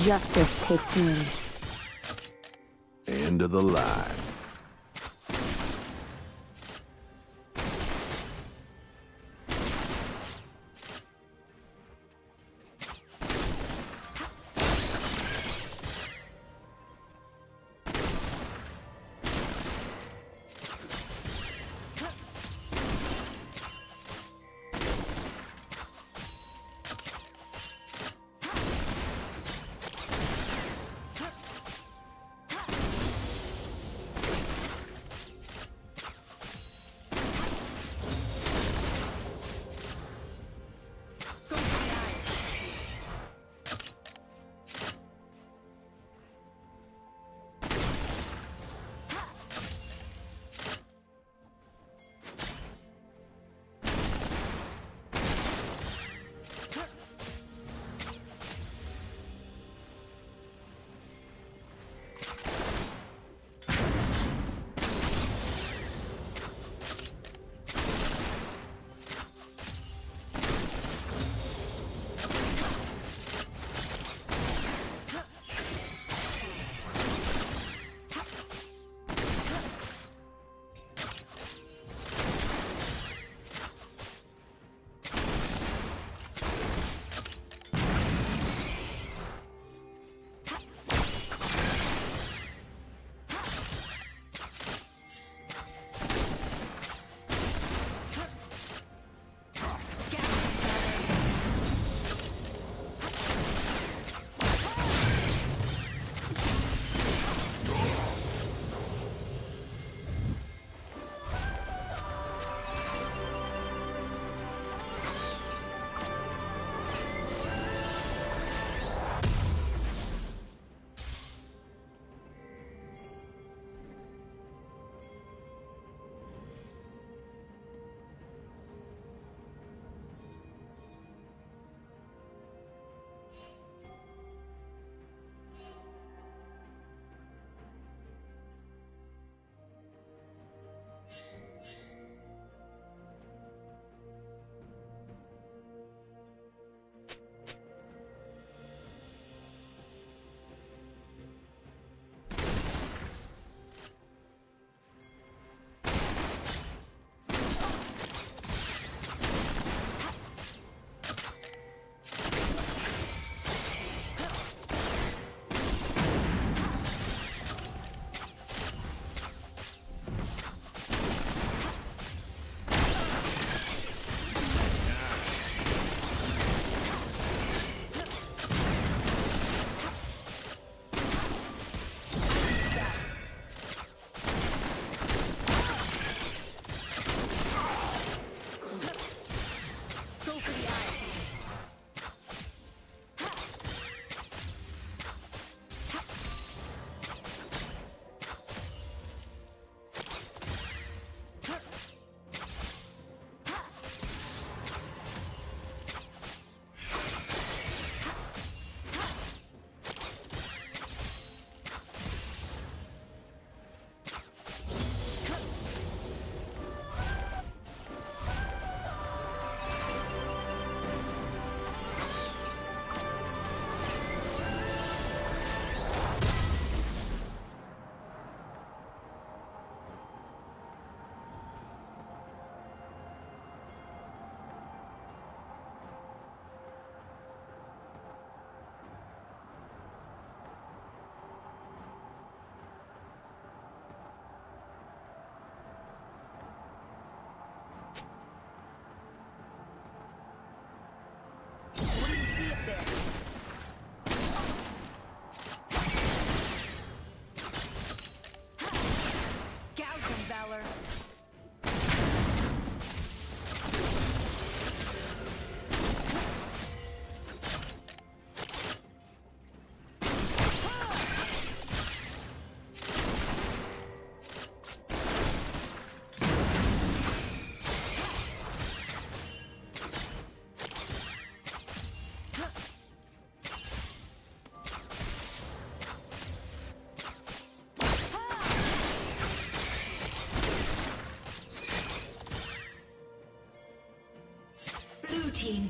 Justice takes me. End of the line.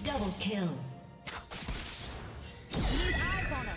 Double kill. Need eyes on him.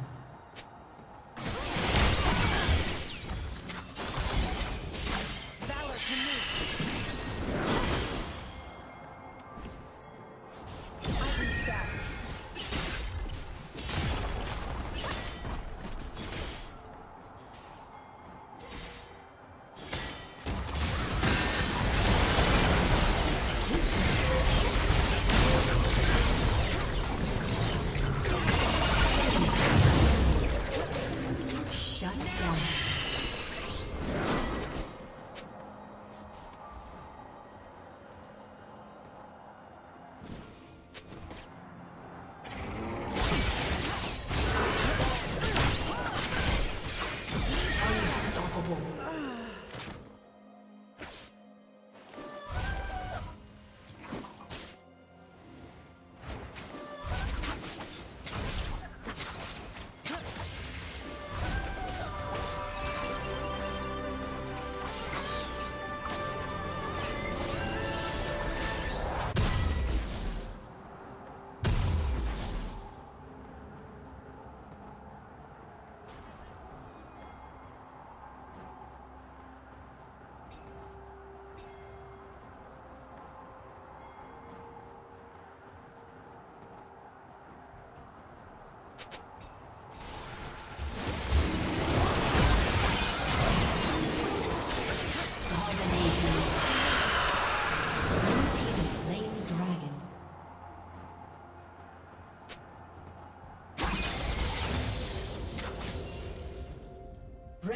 Valor to me. I can stop.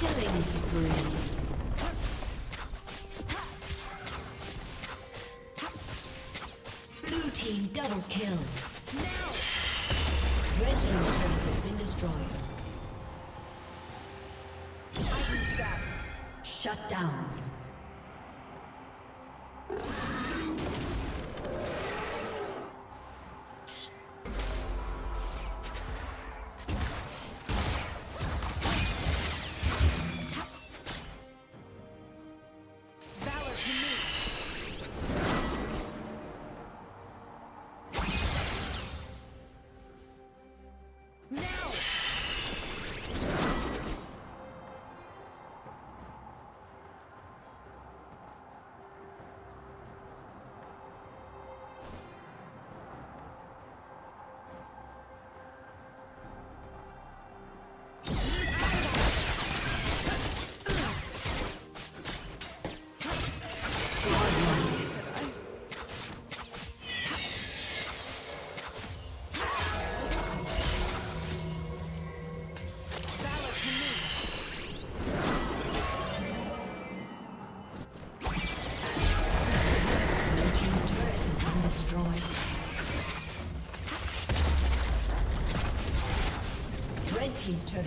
Killing spree. Blue team double kill. Now! Red team's turret has been destroyed. Shut down. Team's turret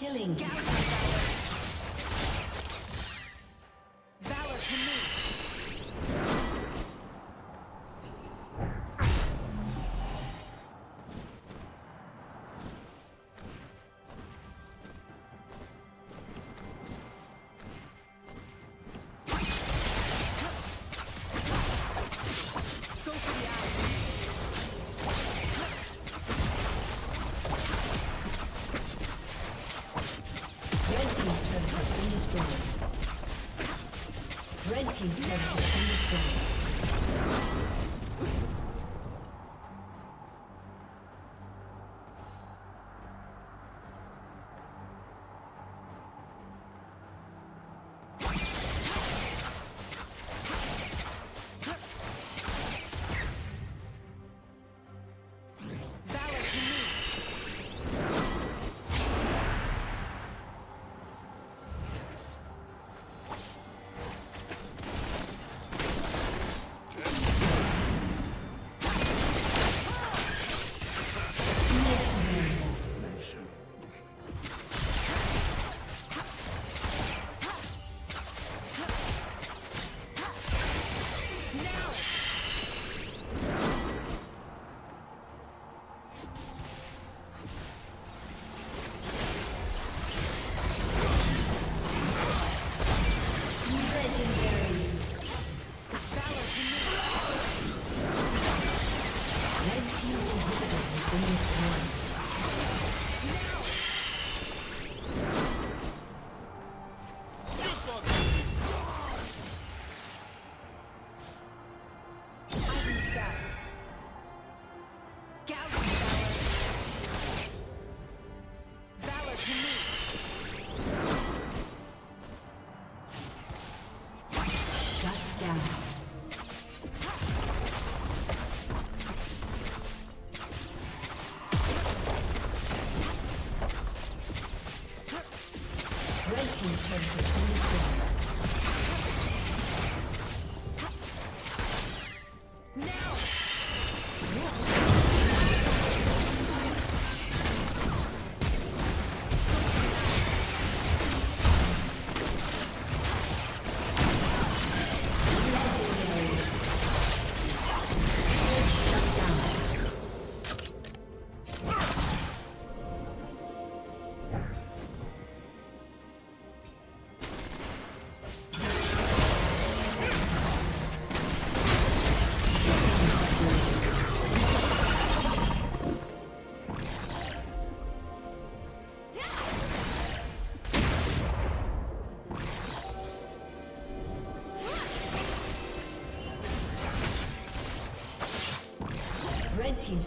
Killings. Valor to me. Go for the Team's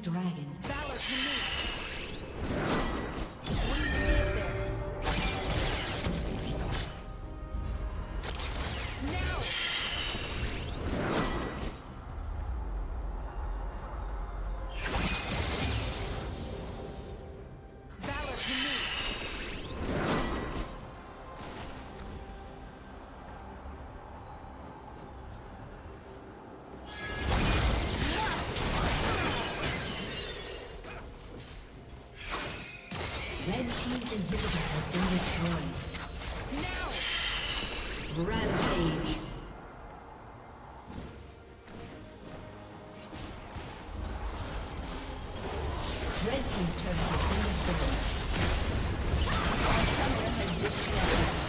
Dragon. Red team's turret has been destroyed. Our summoner has disconnected.